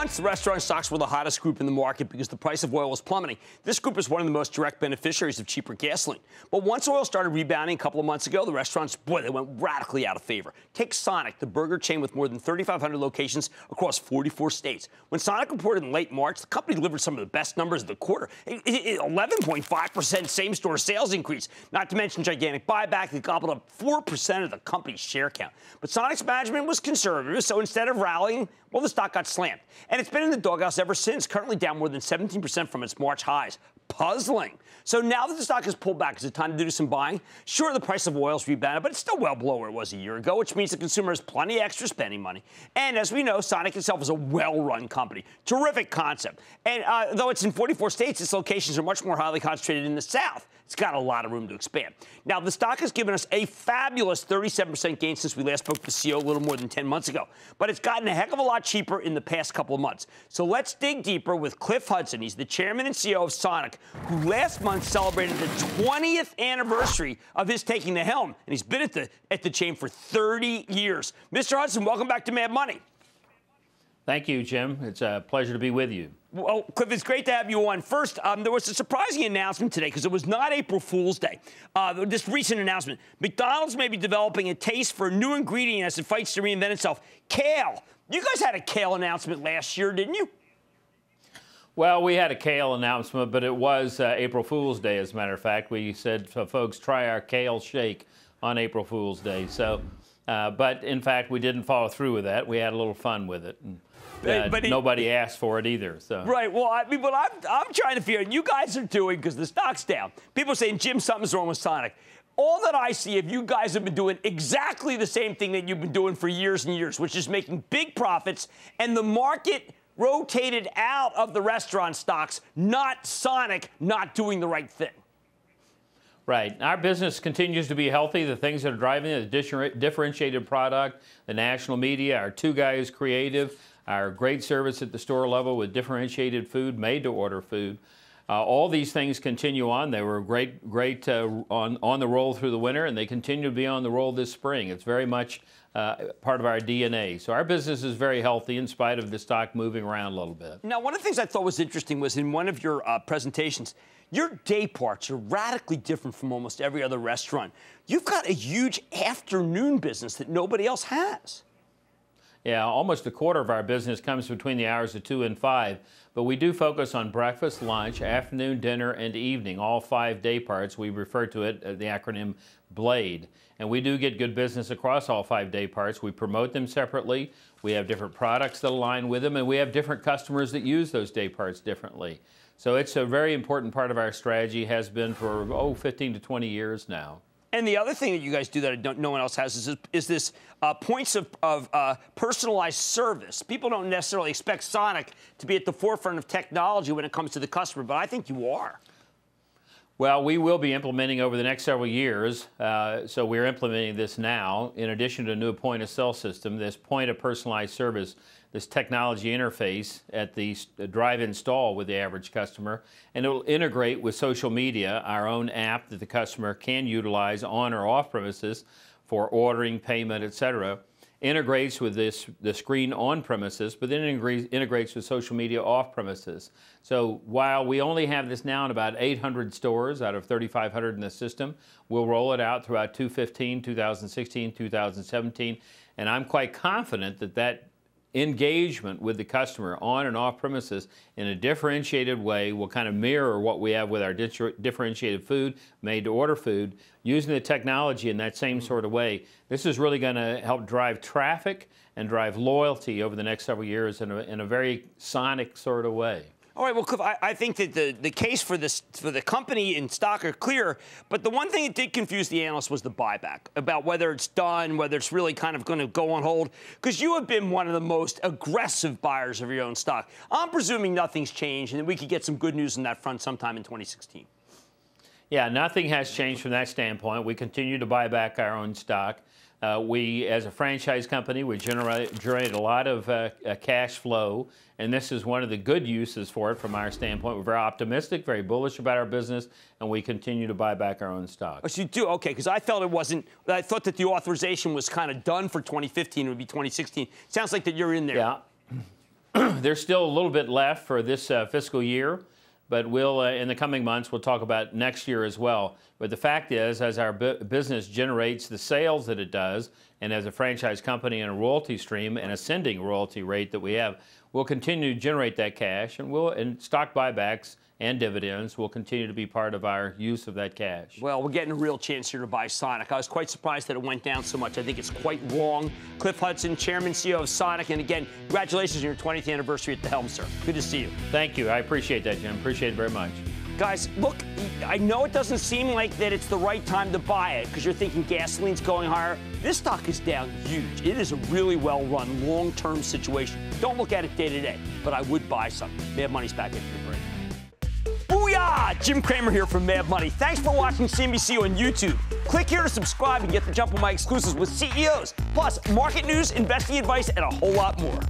months, restaurant stocks were the hottest group in the market because the price of oil was plummeting. This group is one of the most direct beneficiaries of cheaper gasoline. But once oil started rebounding a couple of months ago, the restaurants, boy, they went radically out of favor. Take Sonic, the burger chain with more than 3,500 locations across 44 states. When Sonic reported in late March, the company delivered some of the best numbers of the quarter. 11.5% same-store sales increase, not to mention gigantic buyback that gobbled up 4% of the company's share count. But Sonic's management was conservative, so instead of rallying, well, the stock got slammed. And it's been in the doghouse ever since, currently down more than 17% from its March highs. Puzzling. So now that the stock has pulled back, is it time to do some buying? Sure, the price of oil's rebounded, but it's still well below where it was a year ago, which means the consumer has plenty of extra spending money. And as we know, Sonic itself is a well-run company. Terrific concept. And though it's in 44 states, its locations are much more highly concentrated in the South. It's got a lot of room to expand. Now, the stock has given us a fabulous 37% gain since we last spoke to the CEO a little more than 10 months ago. But it's gotten a heck of a lot cheaper in the past couple of months. So let's dig deeper with Cliff Hudson. He's the chairman and CEO of Sonic, who last month celebrated the 20th anniversary of his taking the helm. And he's been at the chain for 30 years. Mr. Hudson, welcome back to Mad Money. Thank you, Jim. It's a pleasure to be with you. Well, Cliff, it's great to have you on. First, there was a surprising announcement today because it was not April Fool's Day. This recent announcement, McDonald's may be developing a taste for a new ingredient as it fights to reinvent itself. Kale. You guys had a kale announcement last year, didn't you? Well, we had a kale announcement, but it was April Fool's Day, as a matter of fact. We said, folks, try our kale shake on April Fool's Day. So, but, in fact, we didn't follow through with that. We had a little fun with it. And, but nobody asked for it either. So. Right. Well, I mean, but I'm trying to figure out, you guys are doing, because the stock's down. People are saying, Jim, something's wrong with Sonic. All that I see of you guys have been doing exactly the same thing that you've been doing for years and years, which is making big profits, and the market rotated out of the restaurant stocks, not Sonic not doing the right thing. Right. Our business continues to be healthy. The things that are driving it, the differentiated product, the national media, our two guys creative, our great service at the store level with differentiated food, made-to-order food. All these things continue on. They were great on the roll through the winter, and they continue to be on the roll this spring. It's very much part of our DNA. So our business is very healthy in spite of the stock moving around a little bit. Now, one of the things I thought was interesting was in one of your presentations, your day parts are radically different from almost every other restaurant. You've got a huge afternoon business that nobody else has. Yeah, almost a quarter of our business comes between the hours of 2 and 5, but we do focus on breakfast, lunch, afternoon, dinner, and evening, all 5 day parts. We refer to it as the acronym BLADE, and we do get good business across all 5 day parts. We promote them separately, we have different products that align with them, and we have different customers that use those day parts differently. So it's a very important part of our strategy, has been for, 15 to 20 years now. And the other thing that you guys do that no one else has is this points of personalized service. People don't necessarily expect Sonic to be at the forefront of technology when it comes to the customer, but I think you are. Well, we will be implementing over the next several years, so we're implementing this now. In addition to a new point-of-sale system, this point of personalized service, this technology interface at the drive-in stall with the average customer, and it will integrate with social media, our own app that the customer can utilize on or off premises for ordering, payment, etc. Integrates with the screen on premises, but then integrates with social media off premises. So while we only have this now in about 800 stores out of 3,500 in the system, we'll roll it out throughout 2015, 2016, 2017, and I'm quite confident that that engagement with the customer on and off premises in a differentiated way will kind of mirror what we have with our differentiated food, made-to-order food, using the technology in that same sort of way. This is really going to help drive traffic and drive loyalty over the next several years in a very Sonic sort of way. All right, well, Cliff, I think that the case for the company and stock are clear, but the one thing that did confuse the analysts was the buyback, about whether it's done, whether it's really kind of going to go on hold, because you have been one of the most aggressive buyers of your own stock. I'm presuming nothing's changed and that we could get some good news on that front sometime in 2016. Yeah, nothing has changed from that standpoint. We continue to buy back our own stock. We, as a franchise company, we generate a lot of cash flow, and this is one of the good uses for it from our standpoint. We're very optimistic, very bullish about our business, and we continue to buy back our own stock. But you do, okay, because I felt it wasn't, I thought that the authorization was kind of done for 2015, it would be 2016. Sounds like that you're in there. Yeah. There's still a little bit left for this fiscal year, but we'll, in the coming months, we'll talk about next year as well. But the fact is, as our business generates the sales that it does, and as a franchise company and a royalty stream and ascending royalty rate that we have, we'll continue to generate that cash, and stock buybacks and dividends will continue to be part of our use of that cash. Well, we're getting a real chance here to buy Sonic. I was quite surprised that it went down so much. I think it's quite wrong. Cliff Hudson, Chairman, CEO of Sonic, and again, congratulations on your 20th anniversary at the helm, sir. Good to see you. Thank you. I appreciate that, Jim. Appreciate it very much. Guys, look, I know it doesn't seem like that it's the right time to buy it because you're thinking gasoline's going higher. This stock is down huge. It is a really well-run, long-term situation. Don't look at it day-to-day, but I would buy some. Mad Money's back after the break. Booyah! Jim Cramer here from Mad Money. Thanks for watching CNBC on YouTube. Click here to subscribe and get the jump on my exclusives with CEOs, plus market news, investing advice, and a whole lot more.